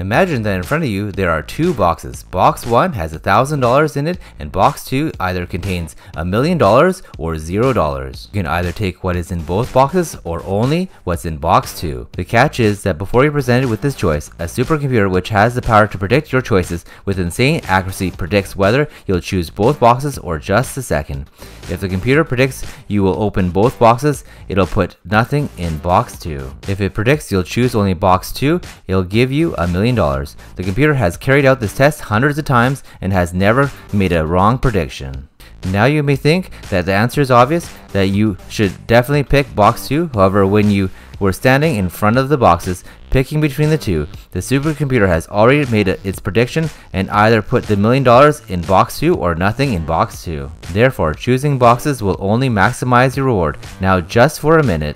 Imagine that in front of you there are two boxes. Box 1 has $1,000 in it, and box 2 either contains $1,000,000 or $0. You can either take what is in both boxes or only what's in box 2. The catch is that before you're presented with this choice, a supercomputer which has the power to predict your choices with insane accuracy predicts whether you'll choose both boxes or just the second. If the computer predicts you will open both boxes, it'll put nothing in box 2. If it predicts you'll choose only box 2, it'll give you $1,000,000. The computer has carried out this test hundreds of times and has never made a wrong prediction. Now you may think that the answer is obvious, that you should definitely pick box 2. However, when you were standing in front of the boxes, picking between the two, the supercomputer has already made its prediction and either put the $1,000,000 in box 2 or nothing in box 2. Therefore, choosing boxes will only maximize your reward. Now just for a minute,